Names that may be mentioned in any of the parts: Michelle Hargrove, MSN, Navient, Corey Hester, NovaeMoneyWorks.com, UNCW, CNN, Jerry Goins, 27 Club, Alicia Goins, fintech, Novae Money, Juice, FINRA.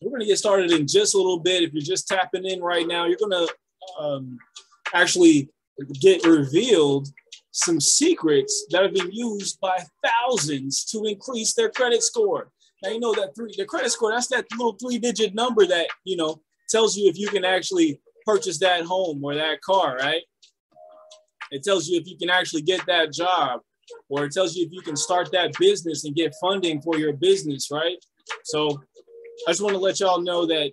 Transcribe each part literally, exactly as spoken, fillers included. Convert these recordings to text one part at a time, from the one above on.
We're going to get started in just a little bit. If you're just tapping in right now, you're going to um, actually get revealed some secrets that have been used by thousands to increase their credit score. Now, you know that three, the credit score, that's that little three-digit number that, you know, tells you if you can actually purchase that home or that car, right? It tells you if you can actually get that job, or it tells you if you can start that business and get funding for your business, right? So I just want to let y'all know that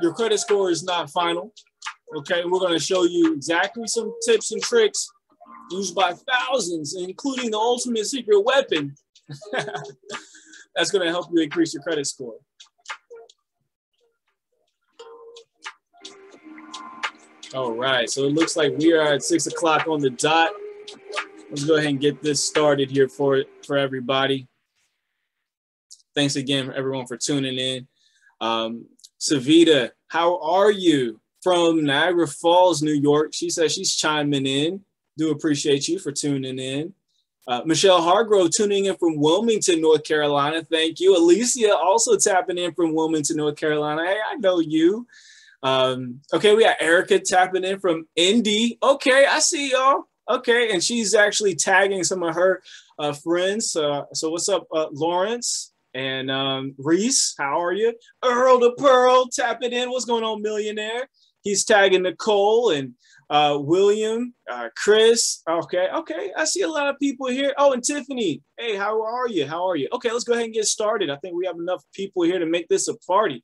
your credit score is not final, okay? We're going to show you exactly some tips and tricks used by thousands, including the ultimate secret weapon that's going to help you increase your credit score. All right, so it looks like we are at six o'clock on the dot. Let's go ahead and get this started here for, for everybody. Thanks again, everyone, for tuning in. Um, Savita, how are you? From Niagara Falls, New York. She says she's chiming in. Do appreciate you for tuning in. Uh, Michelle Hargrove tuning in from Wilmington, North Carolina. Thank you. Alicia also tapping in from Wilmington, North Carolina. Hey, I know you. Um, okay, we got Erica tapping in from Indy. Okay, I see y'all. Okay, and she's actually tagging some of her uh, friends. Uh, so what's up, uh, Lawrence and um, Reese? How are you? Earl the Pearl tapping in. What's going on, millionaire? He's tagging Nicole and uh, William, uh, Chris. Okay, okay, I see a lot of people here. Oh, and Tiffany. Hey, how are you? How are you? Okay, let's go ahead and get started. I think we have enough people here to make this a party.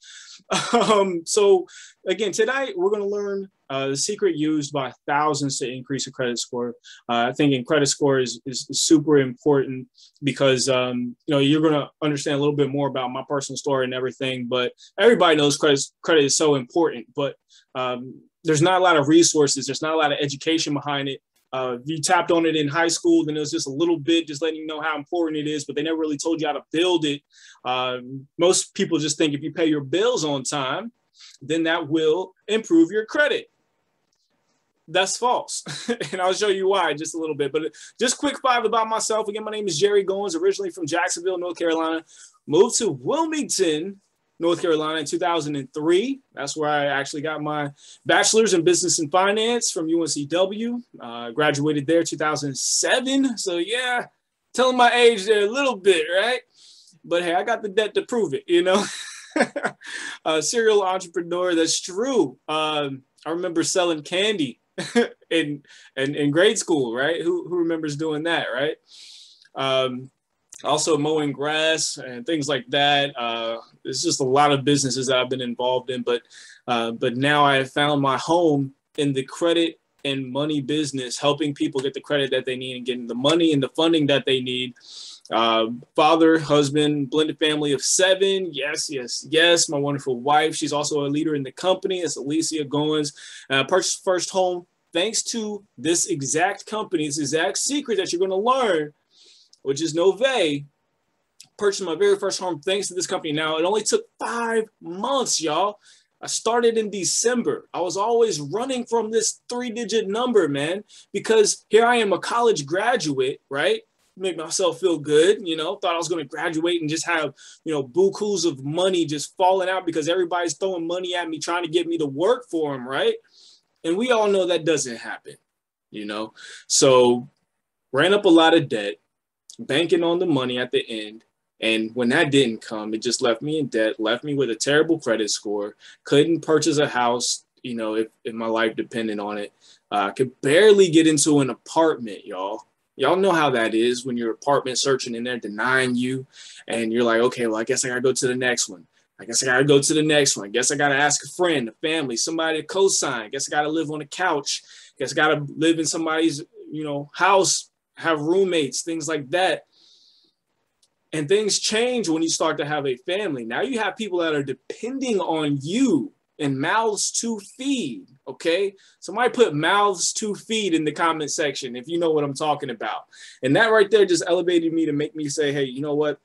Um, so again, tonight we're going to learn uh, the secret used by thousands to increase your credit score. Uh, I think in credit score is, is super important because, um, you know, you're going to understand a little bit more about my personal story and everything, but everybody knows credit, credit is so important, but um, there's not a lot of resources. There's not a lot of education behind it. Uh, you tapped on it in high school, then it was just a little bit, just letting you know how important it is, but they never really told you how to build it. Uh, most people just think if you pay your bills on time, then that will improve your credit. That's false. And I'll show you why in just a little bit, but just quick five about myself. Again, my name is Jerry Goins, originally from Jacksonville, North Carolina, moved to Wilmington, North Carolina in two thousand three. That's where I actually got my bachelor's in business and finance from U N C W. Uh, graduated there two thousand seven. So yeah, telling my age there a little bit, right? But hey, I got the debt to prove it, you know? A serial entrepreneur, that's true. Um, I remember selling candy in, in, in grade school, right? Who, who remembers doing that, right? Um, Also mowing grass and things like that. Uh, it's just a lot of businesses that I've been involved in, but uh, but now I have found my home in the credit and money business, helping people get the credit that they need and getting the money and the funding that they need. Uh, father, husband, blended family of seven. Yes, yes, yes. My wonderful wife. She's also a leader in the company. It's Alicia Goins. Uh, purchased first home thanks to this exact company, this exact secret that you're going to learn, which is Novae. Purchased my very first home thanks to this company. Now, it only took five months, y'all. I started in December. I was always running from this three-digit number, man, because here I am, a college graduate, right? Make myself feel good, you know, thought I was going to graduate and just have, you know, bukus of money just falling out because everybody's throwing money at me, trying to get me to work for them, right? And we all know that doesn't happen, you know? So ran up a lot of debt, banking on the money at the end. And when that didn't come, it just left me in debt, left me with a terrible credit score, couldn't purchase a house, you know, if, if my life depended on it. I uh, could barely get into an apartment, y'all. Y'all know how that is when you're apartment searching and they're denying you. And you're like, okay, well, I guess I gotta go to the next one. I guess I gotta go to the next one. I guess I gotta ask a friend, a family, somebody to co-sign. I guess I gotta live on a couch. I guess I gotta live in somebody's, you know, house, have roommates, things like that. And things change when you start to have a family. Now you have people that are depending on you and mouths to feed, okay? Somebody put mouths to feed in the comment section if you know what I'm talking about. And that right there just elevated me to make me say, hey, you know what?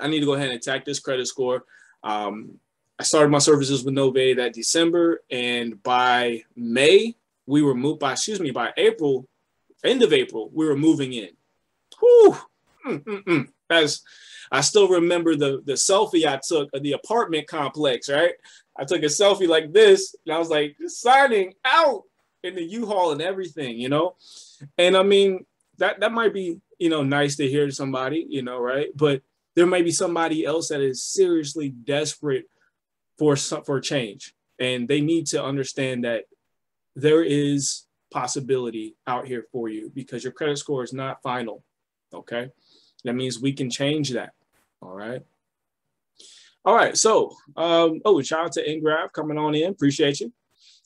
I need to go ahead and attack this credit score. Um, I started my services with Novae that December, and by May, we were moved by, excuse me, by April, end of April, we were moving in. Whew, mm, mm, mm. As I still remember the, the selfie I took of the apartment complex, right? I took a selfie like this and I was like, signing out in the U-Haul and everything, you know? And I mean, that, that might be, you know, nice to hear to somebody, you know, right? But there may be somebody else that is seriously desperate for some, for change. And they need to understand that there is possibility out here for you because your credit score is not final, okay? That means we can change that, all right? All right, so, um, oh, shout out to Ingrav coming on in, appreciate you.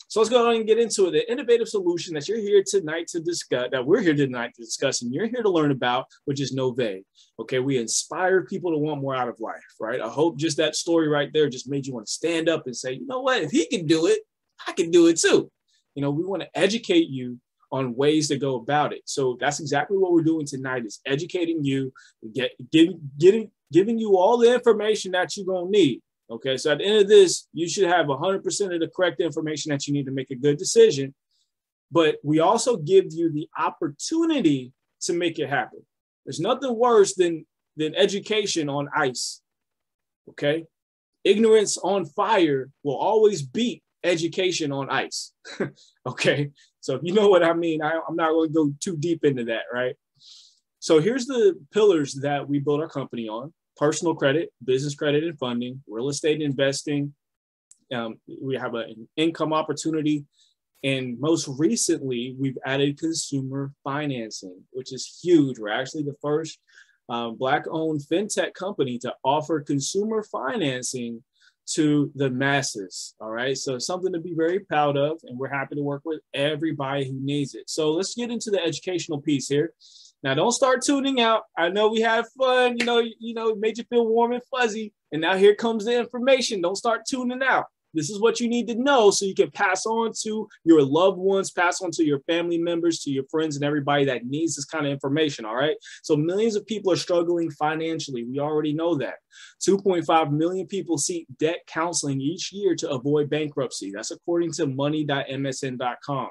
So let's go ahead and get into it. The innovative solution that you're here tonight to discuss, that we're here tonight to discuss, and you're here to learn about, which is Novae. Okay, we inspire people to want more out of life, right? I hope just that story right there just made you want to stand up and say, you know what, if he can do it, I can do it too. You know, we want to educate you on ways to go about it. So that's exactly what we're doing tonight, is educating you, get, give, getting, giving you all the information that you're going to need. Okay, so at the end of this, you should have one hundred percent of the correct information that you need to make a good decision. But we also give you the opportunity to make it happen. There's nothing worse than, than education on ice. Okay, ignorance on fire will always beat education on ice. Okay, so if you know what I mean, I, I'm not going to go too deep into that, right? So here's the pillars that we build our company on. Personal credit, business credit and funding, real estate investing. Um, we have an income opportunity. And most recently, we've added consumer financing, which is huge. We're actually the first um, Black-owned fintech company to offer consumer financing to the masses, all right? So something to be very proud of, and we're happy to work with everybody who needs it. So let's get into the educational piece here. Now, don't start tuning out. I know we had fun, you know, you know, it made you feel warm and fuzzy. And now here comes the information. Don't start tuning out. This is what you need to know so you can pass on to your loved ones, pass on to your family members, to your friends and everybody that needs this kind of information, all right? So millions of people are struggling financially. We already know that. two point five million people seek debt counseling each year to avoid bankruptcy. That's according to money dot M S N dot com.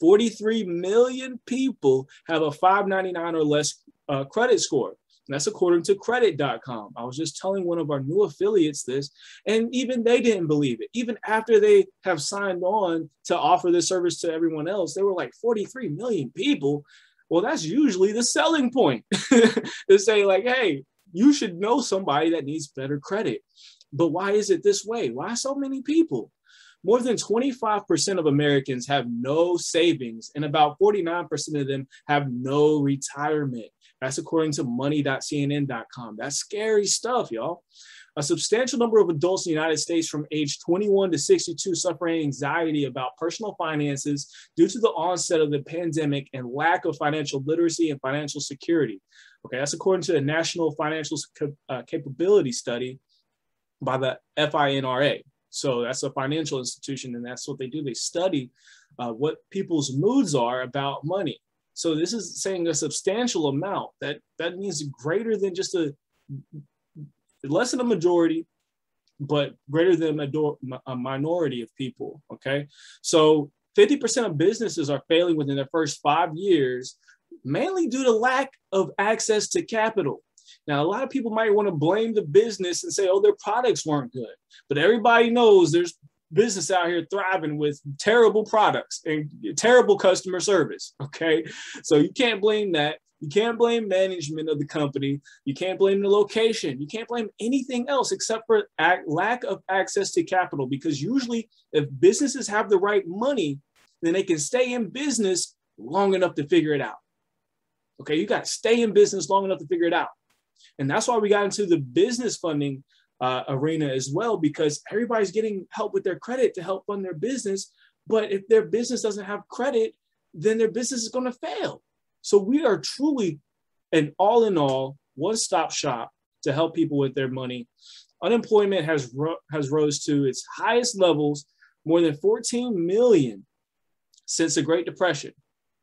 forty-three million people have a five ninety-nine or less uh, credit score. And that's according to credit dot com. I was just telling one of our new affiliates this, and even they didn't believe it. Even after they have signed on to offer this service to everyone else, they were like, forty-three million people. Well, that's usually the selling point. They say like, hey, you should know somebody that needs better credit. But why is it this way? Why so many people? More than twenty-five percent of Americans have no savings, and about forty-nine percent of them have no retirement. That's according to money dot C N N dot com. That's scary stuff, y'all. A substantial number of adults in the United States from age twenty-one to sixty-two suffer anxiety about personal finances due to the onset of the pandemic and lack of financial literacy and financial security. Okay, that's according to the National Financial uh, Capability Study by the FINRA. So that's a financial institution, and that's what they do. They study uh, what people's moods are about money. So this is saying a substantial amount. That, that means greater than just a, less than a majority, but greater than a, a minority of people, okay? So fifty percent of businesses are failing within their first five years, mainly due to lack of access to capital. Now, a lot of people might want to blame the business and say, oh, their products weren't good. But everybody knows there's business out here thriving with terrible products and terrible customer service, okay? So you can't blame that. You can't blame management of the company. You can't blame the location. You can't blame anything else except for lack of access to capital, because usually if businesses have the right money, then they can stay in business long enough to figure it out, okay? You got to stay in business long enough to figure it out. And that's why we got into the business funding uh, arena as well, because everybody's getting help with their credit to help fund their business. But if their business doesn't have credit, then their business is going to fail. So we are truly an all in all one-stop shop to help people with their money. Unemployment has, ro has rose to its highest levels, more than fourteen million since the Great Depression.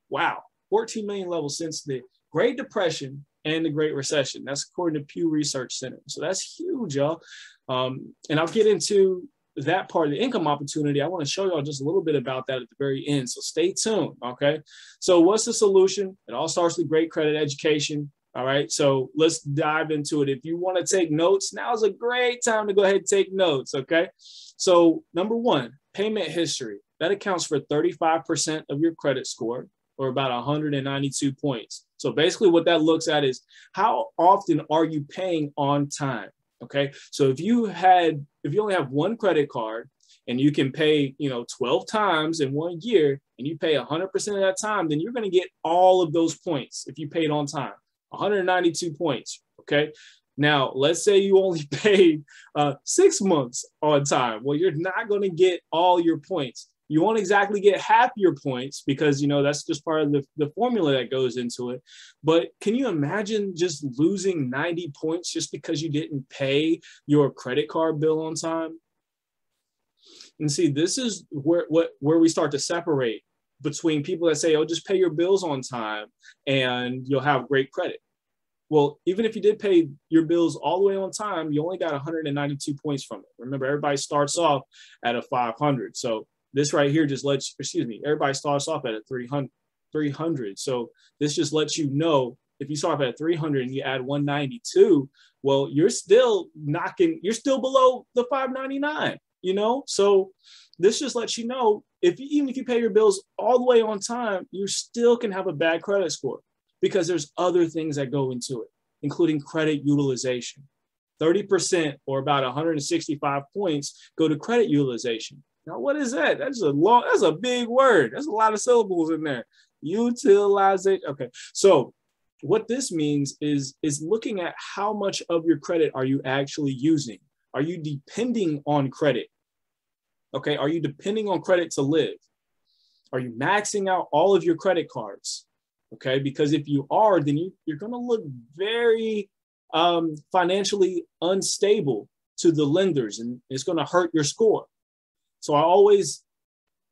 Wow, fourteen million levels since the Great Depression and the Great Recession. That's according to Pew Research Center. So that's huge, y'all. Um, and I'll get into that part of the income opportunity. I want to show y'all just a little bit about that at the very end. So stay tuned, okay? So what's the solution? It all starts with great credit education, All right, so let's dive into it. If you want to take notes, now's a great time to go ahead and take notes, okay? So number one, payment history. That accounts for thirty-five percent of your credit score, or about one hundred ninety-two points. So basically what that looks at is how often are you paying on time, okay? So if you had, if you only have one credit card and you can pay, you know, twelve times in one year and you pay one hundred percent of that time, then you're going to get all of those points if you paid on time. one hundred ninety-two points, okay? Now, let's say you only paid uh, six months on time. Well, you're not going to get all your points. You won't exactly get half your points because, you know, that's just part of the, the formula that goes into it. But can you imagine just losing ninety points just because you didn't pay your credit card bill on time? And see, this is where, what, where we start to separate between people that say, oh, just pay your bills on time and you'll have great credit. Well, even if you did pay your bills all the way on time, you only got one hundred ninety-two points from it. Remember, everybody starts off at a five hundred. So this right here just lets, excuse me, everybody starts off at a three hundred. So this just lets you know, if you start off at three hundred and you add one ninety-two, well, you're still knocking, you're still below the five ninety-nine, you know? So this just lets you know, if you, even if you pay your bills all the way on time, you still can have a bad credit score because there's other things that go into it, including credit utilization. thirty percent or about one hundred sixty-five points go to credit utilization. Now, what is that? That's a long, that's a big word. That's a lot of syllables in there. Utilization. Okay. So what this means is, is looking at how much of your credit are you actually using? Are you depending on credit? Okay, are you depending on credit to live? Are you maxing out all of your credit cards? Okay, because if you are, then you, you're going to look very um, financially unstable to the lenders, and it's going to hurt your score. So I always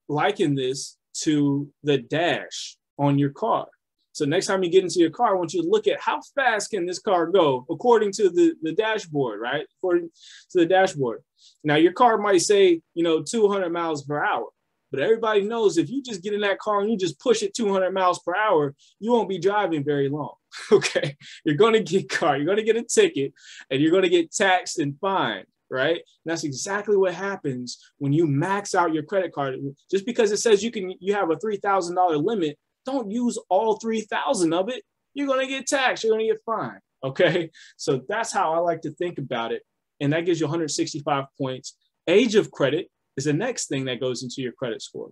liken this to the dash on your car. So next time you get into your car, I want you to look at how fast can this car go according to the, the dashboard, right? According to the dashboard. Now, your car might say, you know, two hundred miles per hour, but everybody knows if you just get in that car and you just push it two hundred miles per hour, you won't be driving very long, okay? You're going to get caught, you're going to get a ticket, and you're going to get taxed and fined, right? And that's exactly what happens when you max out your credit card. Just because it says you can, you have a three thousand dollar limit, don't use all three thousand of it. You're going to get taxed, you're going to get fined, okay? So that's how I like to think about it. And that gives you one hundred sixty-five points. Age of credit is the next thing that goes into your credit score.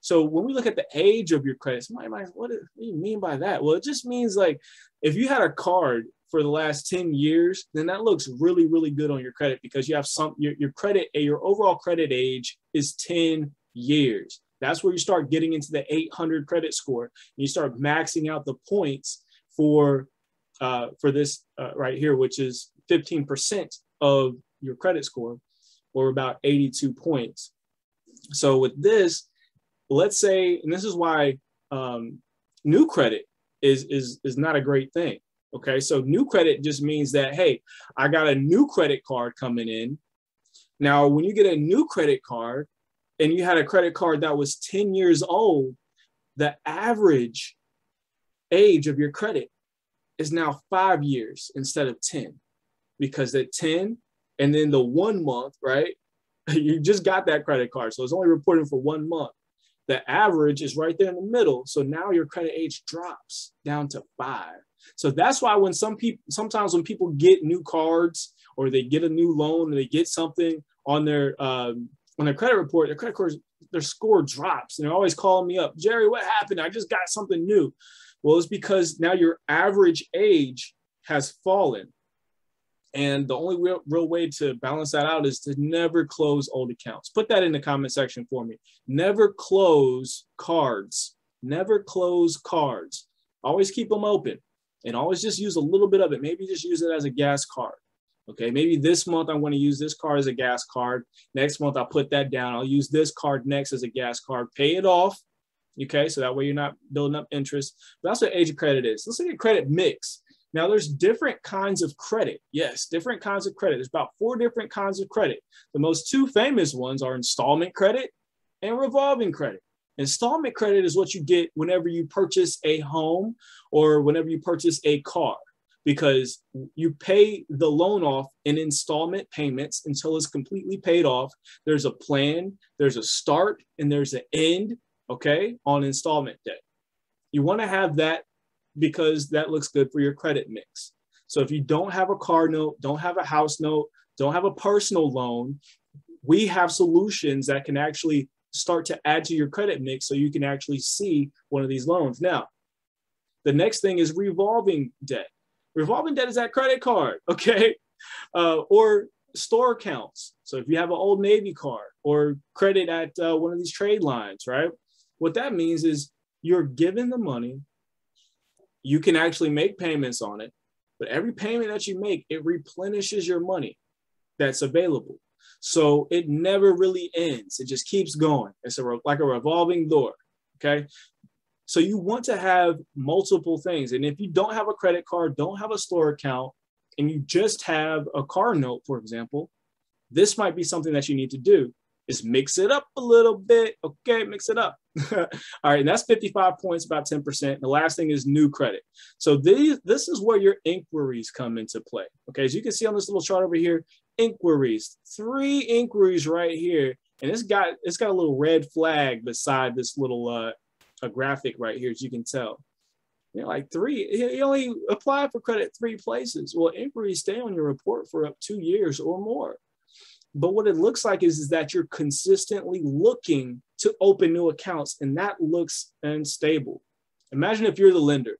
So when we look at the age of your credit, somebody might, what do you mean by that? Well, it just means like, if you had a card for the last ten years, then that looks really, really good on your credit because you have some, your, your credit, your overall credit age is ten years. That's where you start getting into the eight hundred credit score and you start maxing out the points for, uh, for this uh, right here, which is fifteen percent. Of your credit score, or about eighty-two points. So with this, let's say, and this is why um, new credit is, is, is not a great thing, okay? So new credit just means that, hey, I got a new credit card coming in. Now, when you get a new credit card and you had a credit card that was ten years old, the average age of your credit is now five years instead of ten. Because at ten and then the one month, right, you just got that credit card. So it's only reporting for one month. The average is right there in the middle. So now your credit age drops down to five. So that's why when some people, sometimes when people get new cards or they get a new loan and they get something on their, um, on their credit report, their credit cards, their score drops. And they're always calling me up, Jerry, what happened? I just got something new. Well, it's because now your average age has fallen. And the only real, real way to balance that out is to never close old accounts. Put that in the comment section for me. Never close cards. Never close cards. Always keep them open and always just use a little bit of it. Maybe just use it as a gas card. Okay, maybe this month I'm going to use this card as a gas card. Next month I'll put that down. I'll use this card next as a gas card. Pay it off. Okay, so that way you're not building up interest. But that's what age of credit is. Let's look at credit mix. Now, there's different kinds of credit. Yes, different kinds of credit. There's about four different kinds of credit. The most two famous ones are installment credit and revolving credit. Installment credit is what you get whenever you purchase a home or whenever you purchase a car. because you pay the loan off in installment payments until it's completely paid off. There's a plan, there's a start, and there's an end, okay, on installment debt. You want to have that because that looks good for your credit mix. So if you don't have a car note, don't have a house note, don't have a personal loan, we have solutions that can actually start to add to your credit mix so you can actually see one of these loans. Now, the next thing is revolving debt. Revolving debt is that credit card, okay? Uh, or store accounts. So if you have an Old Navy card or credit at uh, one of these trade lines, right? What that means is you're given the money, you can actually make payments on it, but every payment that you make, it replenishes your money that's available. So it never really ends. It just keeps going. It's a like a revolving door, okay? So you want to have multiple things. And if you don't have a credit card, don't have a store account, and you just have a car note, for example, this might be something that you need to do is mix it up a little bit. Okay, mix it up. All right, and that's fifty-five points, about ten percent. And the last thing is new credit. So these, this is where your inquiries come into play. Okay, as you can see on this little chart over here, inquiries, three inquiries right here. And it's got, it's got a little red flag beside this little uh, a graphic right here, as you can tell. You know, like three, you only apply for credit three places. Well, inquiries stay on your report for up two years or more. But what it looks like is, is that you're consistently looking to open new accounts, and that looks unstable. Imagine if you're the lender,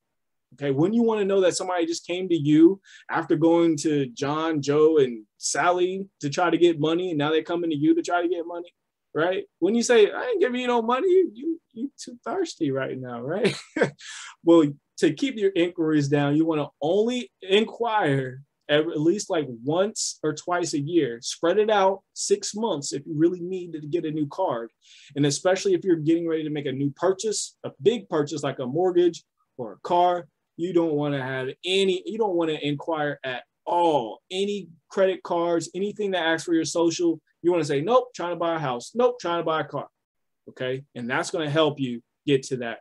okay? Wouldn't you want to know that somebody just came to you after going to John, Joe, and Sally to try to get money, and now they're coming to you to try to get money, right? When you say, I ain't giving you no money, you, you too thirsty right now, right? Well, to keep your inquiries down, you want to only inquire at least like once or twice a year. Spread it out six months if you really need to get a new card. And especially if you're getting ready to make a new purchase, a big purchase like a mortgage or a car, you don't want to have any, you don't want to inquire at all. Any credit cards, anything that asks for your social, you want to say, nope, trying to buy a house. Nope, trying to buy a car. Okay. And that's going to help you get to that.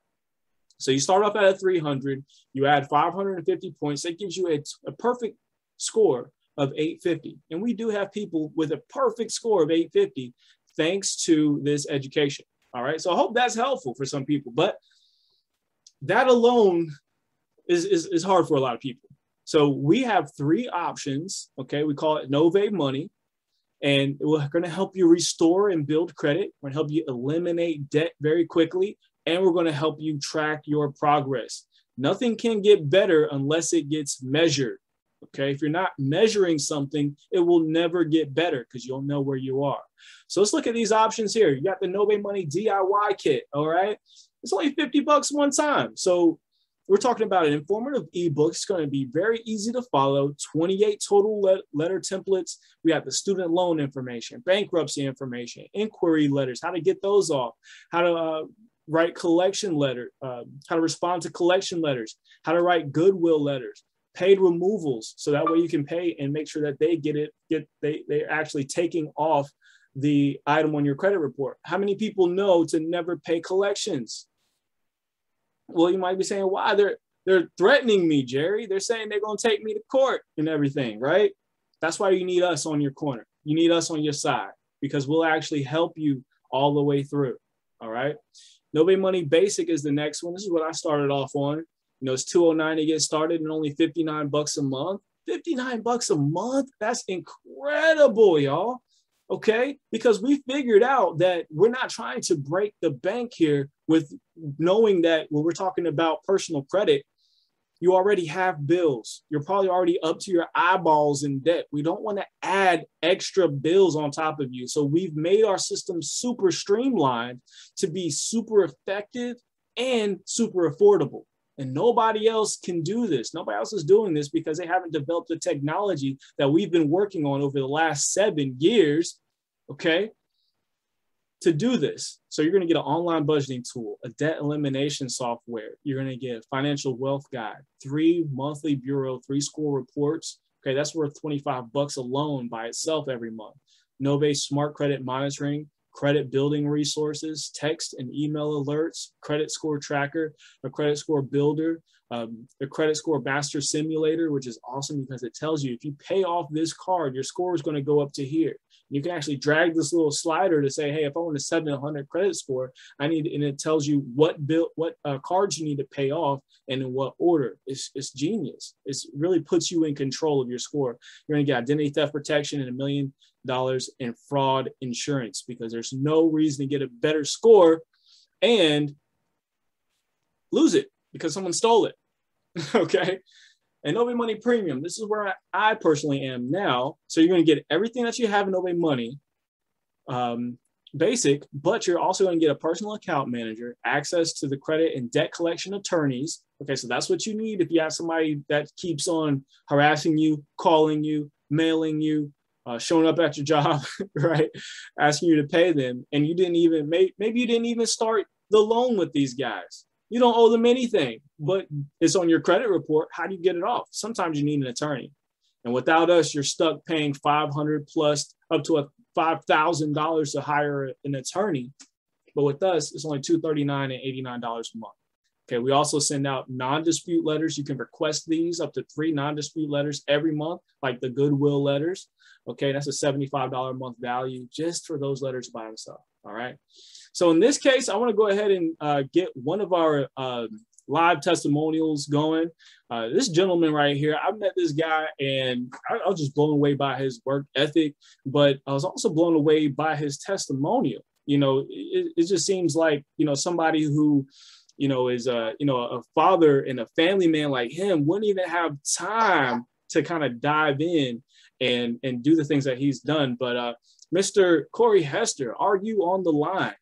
So you start off at a three hundred, you add five hundred fifty points. That gives you a, a perfect score of eight fifty. And we do have people with a perfect score of eight fifty thanks to this education. All right. So I hope that's helpful for some people, but that alone is, is, is hard for a lot of people. So we have three options. Okay. We call it Nova Money. And we're going to help you restore and build credit. We're going to help you eliminate debt very quickly. And we're going to help you track your progress. Nothing can get better unless it gets measured. Okay, if you're not measuring something, it will never get better because you'll know where you are. So let's look at these options here. You got the Nova Money D I Y kit. All right, it's only fifty bucks one time. So we're talking about an informative ebook. It's going to be very easy to follow. twenty-eight total le letter templates. We have the student loan information, bankruptcy information, inquiry letters, how to get those off, how to uh, write collection letter, uh, how to respond to collection letters, how to write goodwill letters, paid removals. So that way you can pay and make sure that they get it, get they, they're actually taking off the item on your credit report. How many people know to never pay collections? Well, you might be saying, why? They're, they're threatening me, Jerry. They're saying they're going to take me to court and everything, right? That's why you need us on your corner. You need us on your side because we'll actually help you all the way through, all right? Nova Money Basic is the next one. This is what I started off on. You know, it's two oh nine to get started and only fifty-nine bucks a month. fifty-nine bucks a month? That's incredible, y'all, okay? Because we figured out that we're not trying to break the bank here, with knowing that when we're talking about personal credit, you already have bills. You're probably already up to your eyeballs in debt. We don't want to add extra bills on top of you. So we've made our system super streamlined to be super effective and super affordable. And nobody else can do this. Nobody else is doing this because they haven't developed the technology that we've been working on over the last seven years, okay, to do this. So you're going to get an online budgeting tool, a debt elimination software. You're going to get a financial wealth guide, three monthly bureau, three school reports. Okay, that's worth twenty-five bucks alone by itself every month. Nova Smart Credit Monitoring, credit building resources, text and email alerts, credit score tracker, a credit score builder, um, a credit score master simulator, which is awesome because it tells you if you pay off this card, your score is going to go up to here. You can actually drag this little slider to say, hey, if I want a seven hundred credit score, I need, and it tells you what bill, what uh, cards you need to pay off and in what order. It's, it's genius. It really puts you in control of your score. You're going to get identity theft protection and a million dollars in fraud insurance because there's no reason to get a better score and lose it because someone stole it. Okay. And Nova Money Premium, this is where I, I personally am now. So you're going to get everything that you have in Nova Money um, Basic, but you're also going to get a personal account manager, access to the credit and debt collection attorneys. Okay, so that's what you need if you have somebody that keeps on harassing you, calling you, mailing you, uh, showing up at your job, right? Asking you to pay them. And you didn't even, maybe, maybe you didn't even start the loan with these guys. You don't owe them anything, but it's on your credit report. How do you get it off? Sometimes you need an attorney. And without us, you're stuck paying five hundred dollars plus up to five thousand dollars to hire an attorney. But with us, it's only two thirty-nine and eighty-nine dollars a month. Okay, we also send out non-dispute letters. You can request these, up to three non-dispute letters every month, like the goodwill letters. Okay, that's a seventy-five dollars a month value just for those letters by itself. All right. So in this case, I want to go ahead and uh, get one of our uh, live testimonials going. Uh, this gentleman right here, I met this guy and I, I was just blown away by his work ethic, but I was also blown away by his testimonial. You know, it, it just seems like, you know, somebody who, you know, is a, you know, a father and a family man like him wouldn't even have time to kind of dive in and, and do the things that he's done. But uh, Mister Corey Hester, are you on the line?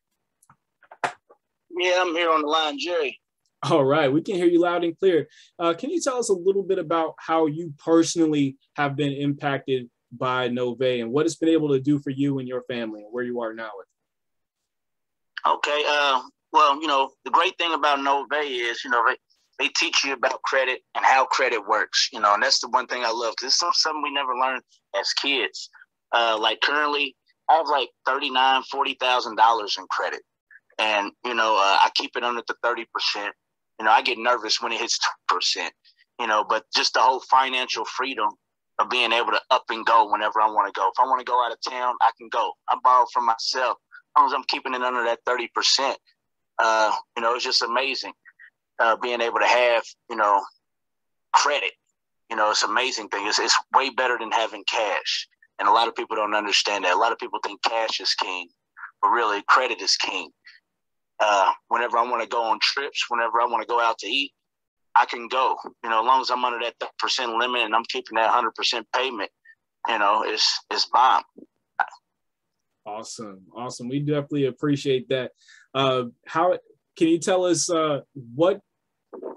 Yeah, I'm here on the line, Jerry. All right. We can hear you loud and clear. Uh, can you tell us a little bit about how you personally have been impacted by Novae and what it's been able to do for you and your family and where you are now with it? Okay. Uh, well, you know, the great thing about Novae is, you know, they, they teach you about credit and how credit works, you know, and that's the one thing I love because it's something we never learned as kids. Uh, like currently, I have like thirty-nine thousand dollars, forty thousand dollars in credit. And, you know, uh, I keep it under the thirty percent. You know, I get nervous when it hits two percent, you know, but just the whole financial freedom of being able to up and go whenever I want to go. If I want to go out of town, I can go. I borrow from myself. As long as I'm keeping it under that thirty percent, uh, you know, it's just amazing uh, being able to have, you know, credit. You know, it's an amazing thing. It's, it's way better than having cash. And a lot of people don't understand that. A lot of people think cash is king, but really credit is king. Uh, whenever I want to go on trips, whenever I want to go out to eat, I can go, you know, as long as I'm under that percent limit and I'm keeping that one hundred percent payment, you know, it's, it's bomb. Awesome. Awesome. We definitely appreciate that. Uh, how, can you tell us uh, what,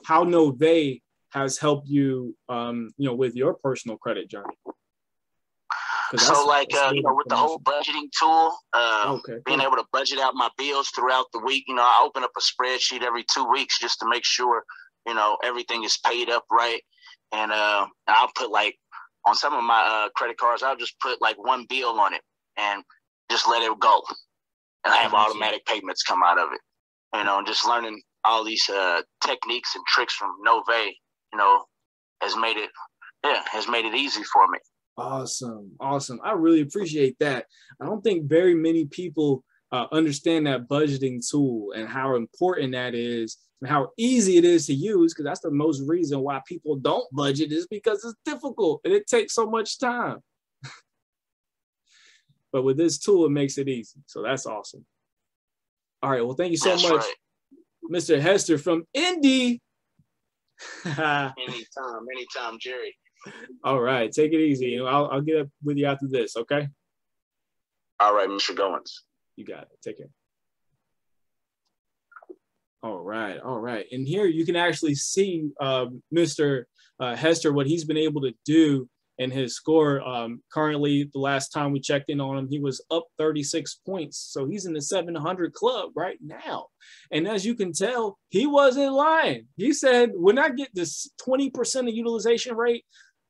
how Novae has helped you, um, you know, with your personal credit journey? So like, uh, you know, with the whole budgeting tool, uh, okay, being able to budget out my bills throughout the week, you know, I open up a spreadsheet every two weeks just to make sure, you know, everything is paid up right. And uh, I'll put like on some of my uh, credit cards, I'll just put like one bill on it and just let it go. And I have automatic payments come out of it. You know, and just learning all these uh, techniques and tricks from Novae, you know, has made it, yeah, has made it easy for me. Awesome. Awesome. I really appreciate that. I don't think very many people uh, understand that budgeting tool and how important that is and how easy it is to use, because that's the most reason why people don't budget is because it's difficult and it takes so much time. But with this tool, it makes it easy. So that's awesome. All right. Well, thank you so that's much, right. Mister Hester from Indy. Anytime, anytime, Jerry. All right, take it easy. You know, I'll, I'll get up with you after this, okay? All right, Mister Goins. You got it. Take care. All right, all right. And here you can actually see uh, Mister Uh, Hester, what he's been able to do in his score. Um, currently, the last time we checked in on him, he was up thirty-six points. So he's in the seven hundred club right now. And as you can tell, he wasn't lying. He said, when I get this twenty percent of utilization rate,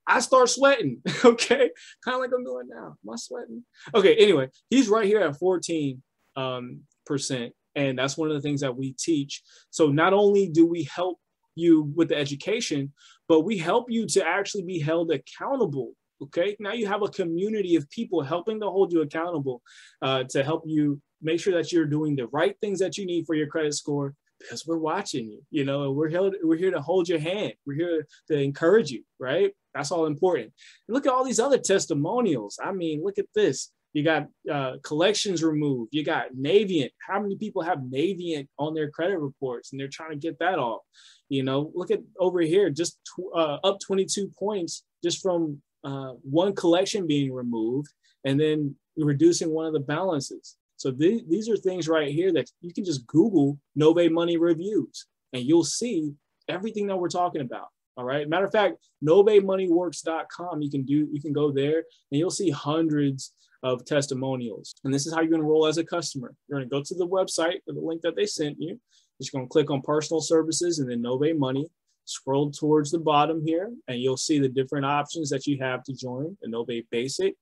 I start sweating, okay? Kind of like I'm doing now. Am I sweating? Okay, anyway, he's right here at fourteen um, percent. And that's one of the things that we teach. So not only do we help you with the education, but we help you to actually be held accountable. Okay. Now you have a community of people helping to hold you accountable, uh, to help you make sure that you're doing the right things that you need for your credit score, because we're watching you, you know, and we're here, we're here to hold your hand. We're here to encourage you, right? That's all important. And look at all these other testimonials. I mean, look at this. You got uh, collections removed. You got Navient. How many people have Navient on their credit reports and they're trying to get that off? You know, look at over here, just uh, up twenty-two points just from uh, one collection being removed and then reducing one of the balances. So th these are things right here that you can just Google Novae Money Reviews and you'll see everything that we're talking about. All right. Matter of fact, Novae Money Works dot com. You can do, you can go there and you'll see hundreds of testimonials. And this is how you're going to roll as a customer. You're going to go to the website or the link that they sent you. You're going to click on personal services and then Novae Money. Scroll towards the bottom here and you'll see the different options that you have to join. The Novae Basic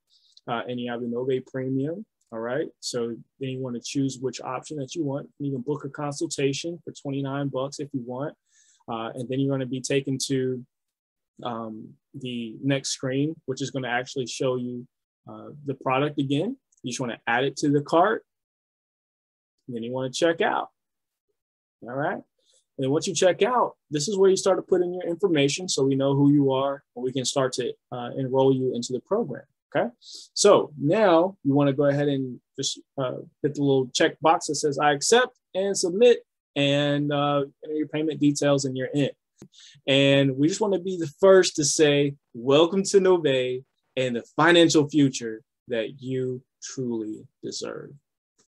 uh, and you have the Novae Premium. All right. So then you want to choose which option that you want. You can book a consultation for twenty-nine bucks if you want. Uh, and then you're going to be taken to um, the next screen, which is going to actually show you uh, the product again. You just want to add it to the cart. And then you want to check out. All right. And then once you check out, this is where you start to put in your information so we know who you are and we can start to uh, enroll you into the program. Okay. So now you want to go ahead and just uh, hit the little check box that says I accept and submit. And uh, your payment details and you're in. And we just want to be the first to say, welcome to Novae and the financial future that you truly deserve.